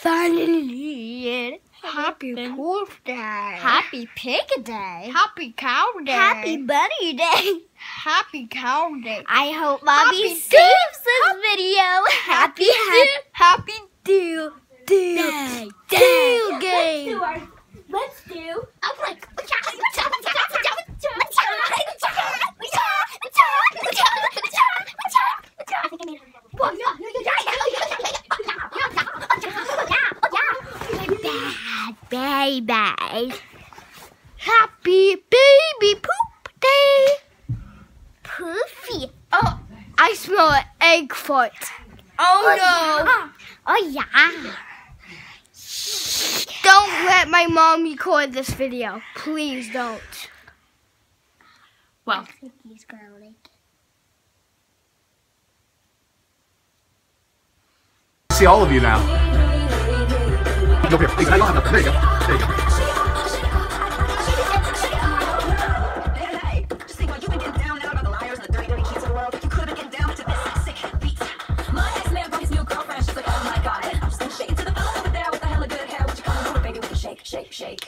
Finally, it happened. Happy Wolf Day. Happy Pig Day. Happy Cow Day. Happy Bunny Day. Happy Cow Day. I hope Mommy saves this video. Happy Deal Game. Let's do. I'm like. Bye. Happy baby poop day. Poofy. Oh, I smell an egg fart. Oh, no. Oh, yeah. Don't let my mom record this video. Please don't. Well. I think he's going to like it. See all of you now. Over here. I don't have enough. There you go. There you go. Shake.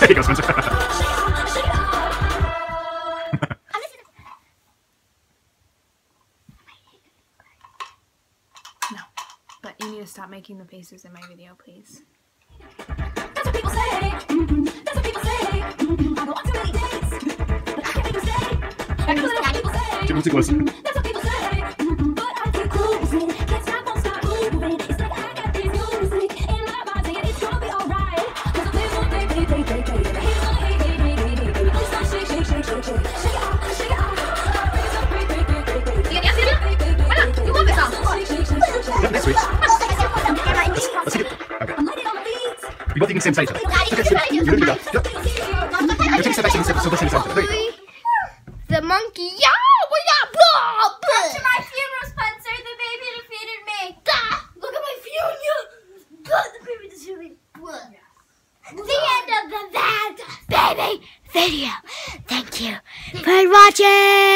There you go, Spencer. No, but you need to stop making the faces in my video, please. That's what people say. That's what people say. I go on too many dates. But I can make a mistake. That's what people say. That's what people say. But I'm too cool. Can't stop, won't stop moving. It's like I got these moves in my body, and it's gonna be alright. 'Cause I'm living one day, we both eating the same side. The monkey, Come to my funeral, Spencer. The baby defeated me. Look at my funeral. The baby defeated me. The end of the bad baby video. Thank you for watching.